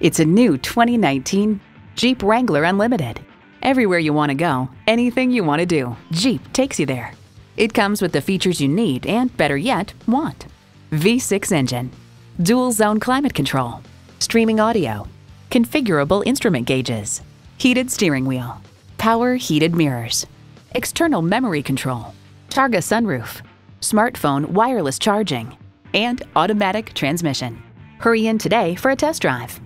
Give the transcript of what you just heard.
It's a new 2019 Jeep Wrangler Unlimited. Everywhere you want to go, anything you want to do, Jeep takes you there. It comes with the features you need and, better yet, want. V6 engine, dual zone climate control, streaming audio, configurable instrument gauges, heated steering wheel, power heated mirrors, external memory control, Targa sunroof, smartphone wireless charging, and automatic transmission. Hurry in today for a test drive.